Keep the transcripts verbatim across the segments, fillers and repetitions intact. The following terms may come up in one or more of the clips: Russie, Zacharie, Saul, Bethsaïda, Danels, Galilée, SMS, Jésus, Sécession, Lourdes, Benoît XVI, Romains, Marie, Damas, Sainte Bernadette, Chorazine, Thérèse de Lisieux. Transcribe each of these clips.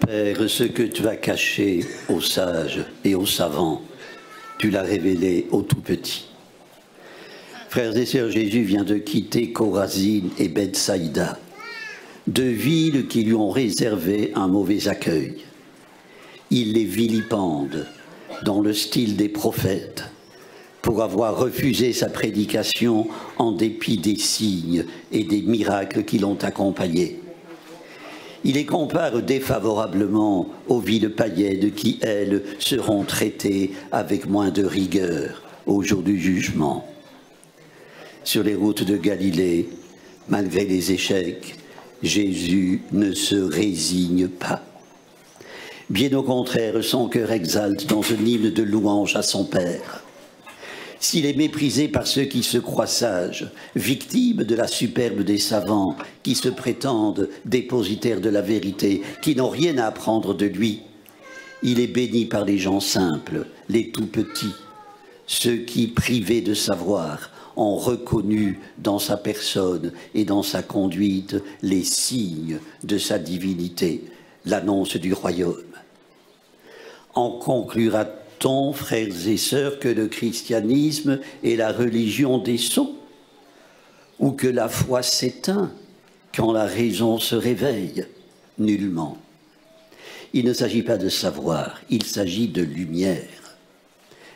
Père, ce que tu as caché aux sages et aux savants, tu l'as révélé aux tout petits. Frères et sœurs, Jésus vient de quitter Chorazine et Bethsaïda, deux villes qui lui ont réservé un mauvais accueil. Il les vilipende dans le style des prophètes pour avoir refusé sa prédication en dépit des signes et des miracles qui l'ont accompagné. Il les compare défavorablement aux villes païennes qui, elles, seront traitées avec moins de rigueur au jour du jugement. Sur les routes de Galilée, malgré les échecs, Jésus ne se résigne pas. Bien au contraire, son cœur exalte dans un hymne de louange à son Père. S'il est méprisé par ceux qui se croient sages, victimes de la superbe des savants, qui se prétendent dépositaires de la vérité, qui n'ont rien à apprendre de lui, il est béni par les gens simples, les tout-petits, ceux qui, privés de savoir, ont reconnu dans sa personne et dans sa conduite les signes de sa divinité, l'annonce du royaume. En conclura-t-on, frères et sœurs, que le christianisme est la religion des sots, ou que la foi s'éteint quand la raison se réveille? Nullement. Il ne s'agit pas de savoir, il s'agit de lumière.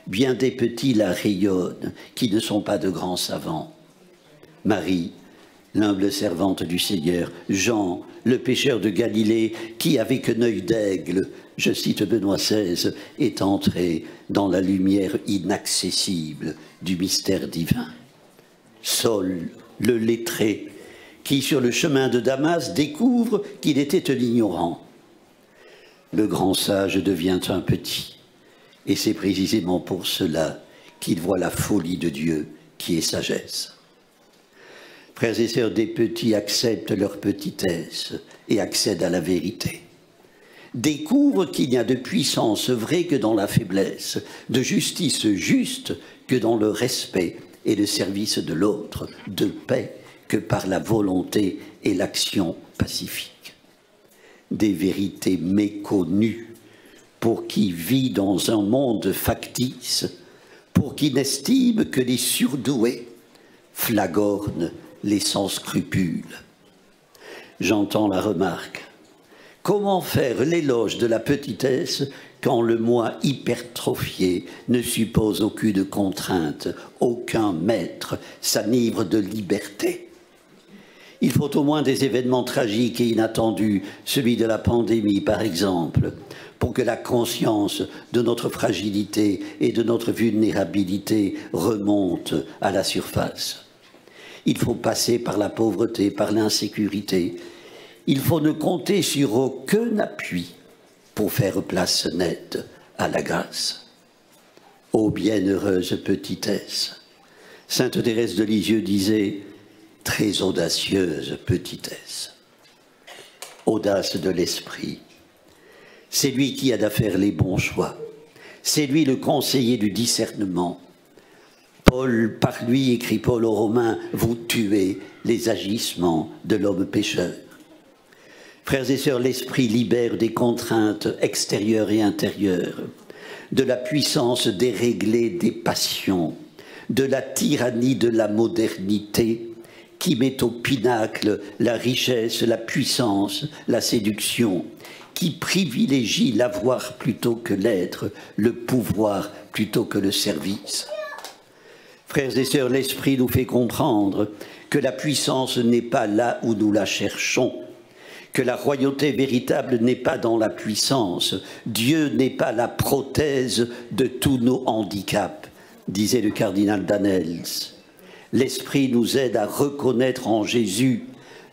Bien des petits la rayonnent, qui ne sont pas de grands savants. Marie, l'humble servante du Seigneur, Jean, le pêcheur de Galilée, qui, avec un œil d'aigle, je cite Benoît seize, est entré dans la lumière inaccessible du mystère divin. Saul, le lettré, qui, sur le chemin de Damas, découvre qu'il était un ignorant. Le grand sage devient un petit, et c'est précisément pour cela qu'il voit la folie de Dieu, qui est sagesse. Frères et sœurs, des petits acceptent leur petitesse et accèdent à la vérité. Découvrent qu'il n'y a de puissance vraie que dans la faiblesse, de justice juste que dans le respect et le service de l'autre, de paix que par la volonté et l'action pacifique. Des vérités méconnues pour qui vit dans un monde factice, pour qui n'estime que les surdoués, flagornent les sans scrupules. J'entends la remarque. Comment faire l'éloge de la petitesse quand le moi hypertrophié ne suppose aucune contrainte, aucun maître, s'enivre de liberté? Il faut au moins des événements tragiques et inattendus, celui de la pandémie par exemple, pour que la conscience de notre fragilité et de notre vulnérabilité remonte à la surface. Il faut passer par la pauvreté, par l'insécurité. Il faut ne compter sur aucun appui pour faire place nette à la grâce. Ô bienheureuse petitesse! Sainte Thérèse de Lisieux disait « Très audacieuse petitesse ». Audace de l'esprit. C'est lui qui a à faire les bons choix. C'est lui le conseiller du discernement. Paul, par lui, écrit Paul aux Romains, vous tuez les agissements de l'homme pécheur. Frères et sœurs, l'esprit libère des contraintes extérieures et intérieures, de la puissance déréglée des passions, de la tyrannie de la modernité qui met au pinacle la richesse, la puissance, la séduction, qui privilégie l'avoir plutôt que l'être, le pouvoir plutôt que le service. Frères et sœurs, l'Esprit nous fait comprendre que la puissance n'est pas là où nous la cherchons, que la royauté véritable n'est pas dans la puissance. Dieu n'est pas la prothèse de tous nos handicaps, disait le cardinal Danels. L'Esprit nous aide à reconnaître en Jésus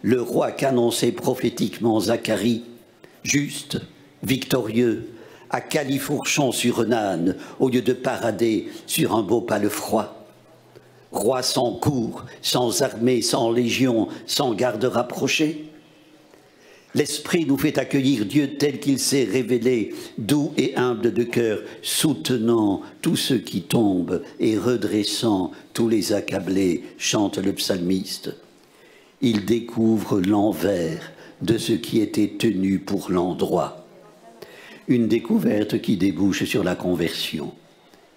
le roi qu'annonçait prophétiquement Zacharie, juste, victorieux, à califourchon sur un âne, au lieu de parader sur un beau palefroid. Roi sans cour, sans armée, sans légion, sans garde rapprochée. L'Esprit nous fait accueillir Dieu tel qu'il s'est révélé, doux et humble de cœur, soutenant tous ceux qui tombent et redressant tous les accablés, chante le psalmiste. il découvre l'envers de ce qui était tenu pour l'endroit. Une découverte qui débouche sur la conversion.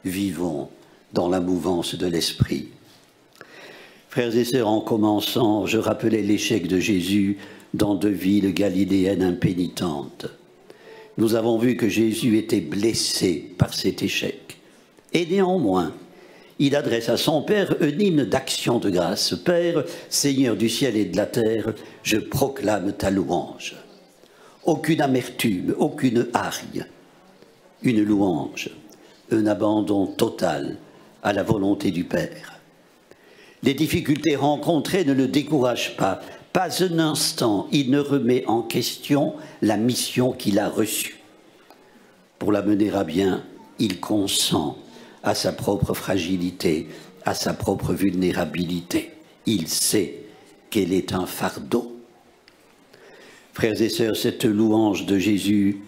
Vivons dans la mouvance de l'esprit. Frères et sœurs, en commençant, je rappelais l'échec de Jésus dans deux villes galiléennes impénitentes. Nous avons vu que Jésus était blessé par cet échec. Et néanmoins, il adresse à son Père un hymne d'action de grâce. « Père, Seigneur du ciel et de la terre, je proclame ta louange. » Aucune amertume, aucune hargne, une louange, un abandon total à la volonté du Père. Les difficultés rencontrées ne le découragent pas. Pas un instant, il ne remet en question la mission qu'il a reçue. Pour la mener à bien, il consent à sa propre fragilité, à sa propre vulnérabilité. Il sait qu'elle est un fardeau. Frères et sœurs, cette louange de Jésus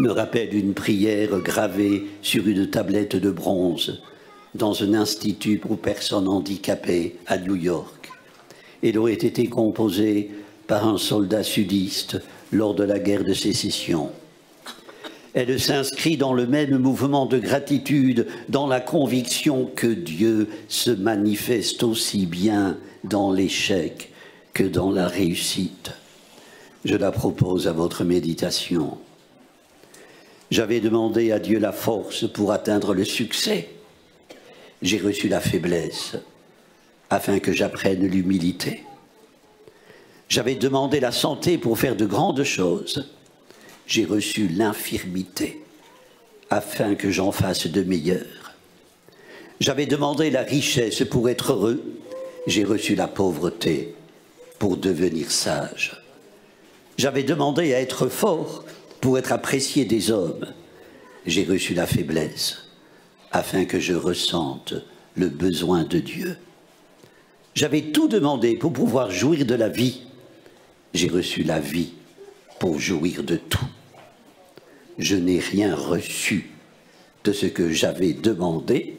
me rappelle une prière gravée sur une tablette de bronze dans un institut pour personnes handicapées à New York. Elle aurait été composée par un soldat sudiste lors de la guerre de Sécession. Elle s'inscrit dans le même mouvement de gratitude, dans la conviction que Dieu se manifeste aussi bien dans l'échec que dans la réussite. Je la propose à votre méditation. J'avais demandé à Dieu la force pour atteindre le succès. J'ai reçu la faiblesse afin que j'apprenne l'humilité. J'avais demandé la santé pour faire de grandes choses. J'ai reçu l'infirmité afin que j'en fasse de meilleures. J'avais demandé la richesse pour être heureux. J'ai reçu la pauvreté pour devenir sage. J'avais demandé à être fort pour être apprécié des hommes. J'ai reçu la faiblesse afin que je ressente le besoin de Dieu. J'avais tout demandé pour pouvoir jouir de la vie. J'ai reçu la vie pour jouir de tout. Je n'ai rien reçu de ce que j'avais demandé,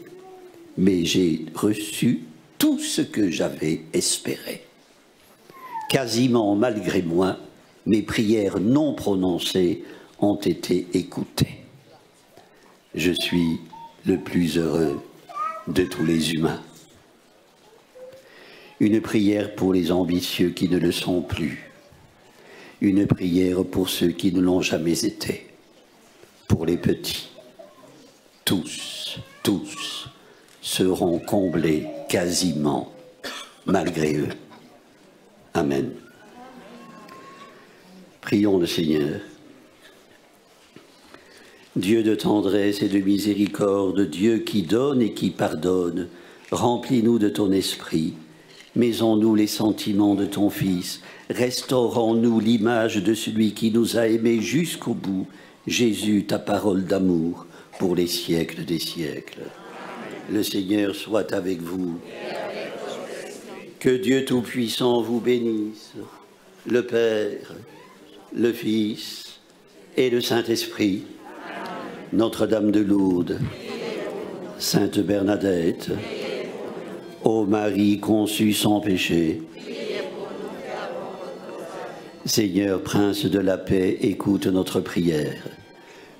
mais j'ai reçu tout ce que j'avais espéré. Quasiment malgré moi, mes prières non prononcées ont été écoutées. Je suis le plus heureux de tous les humains. Une prière pour les ambitieux qui ne le sont plus. Une prière pour ceux qui ne l'ont jamais été. Pour les petits. Tous, tous seront comblés quasiment malgré eux. Amen. Prions le Seigneur. Dieu de tendresse et de miséricorde, Dieu qui donne et qui pardonne, remplis-nous de ton esprit, mets en nous les sentiments de ton Fils, restaure en nous l'image de celui qui nous a aimés jusqu'au bout, Jésus, ta parole d'amour, pour les siècles des siècles. Amen. Le Seigneur soit avec vous. Et avec votre esprit. Que Dieu Tout-Puissant vous bénisse, le Père, le Fils et le Saint-Esprit, Notre-Dame de Lourdes, Sainte Bernadette, ô Marie conçue sans péché, Seigneur, Prince de la paix, écoute notre prière.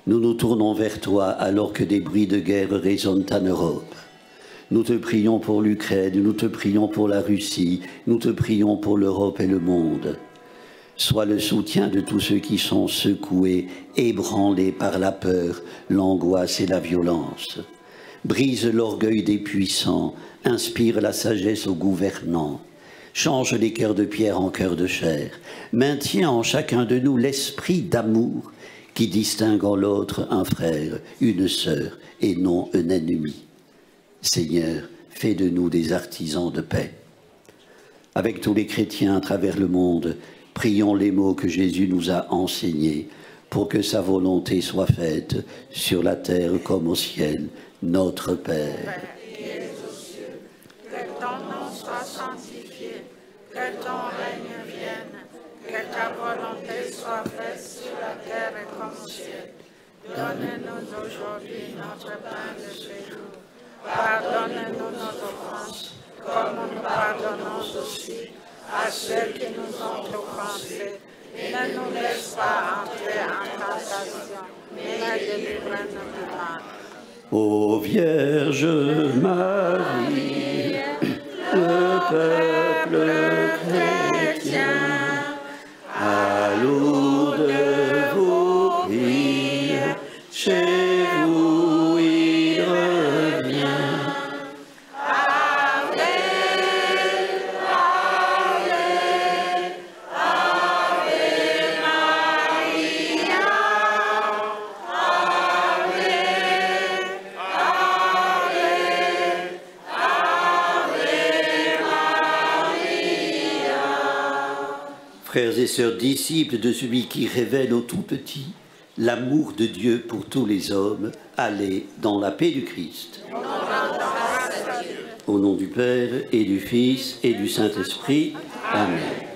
Nous nous tournons vers toi alors que des bruits de guerre résonnent en Europe. Nous te prions pour l'Ukraine, nous te prions pour la Russie, nous te prions pour l'Europe et le monde. Sois le soutien de tous ceux qui sont secoués, ébranlés par la peur, l'angoisse et la violence. Brise l'orgueil des puissants, inspire la sagesse aux gouvernants. Change les cœurs de pierre en cœurs de chair. Maintiens en chacun de nous l'esprit d'amour qui distingue en l'autre un frère, une sœur et non un ennemi. Seigneur, fais de nous des artisans de paix. Avec tous les chrétiens à travers le monde, prions les mots que Jésus nous a enseignés pour que sa volonté soit faite sur la terre comme au ciel. Notre Père, qui es aux cieux, que ton nom soit sanctifié, que ton règne vienne, que ta volonté soit faite sur la terre comme au ciel. Donne-nous aujourd'hui notre pain de ce jour. Pardonne-nous nos offenses, comme nous pardonnons aussi à ceux qui nous ont offensés, et ne nous laisse pas entrer en tentation, mais délivre-nous du mal. Ô Vierge Marie, le peuple chrétien, à Lourdes vous prie, chez vous il revient. Ave, Ave, Ave Maria, Ave, Ave, Ave Maria. Frères et sœurs disciples de celui qui révèle aux tout petits l'amour de Dieu pour tous les hommes, allez dans la paix du Christ. Au nom du Père et du Fils et du Saint-Esprit. Amen.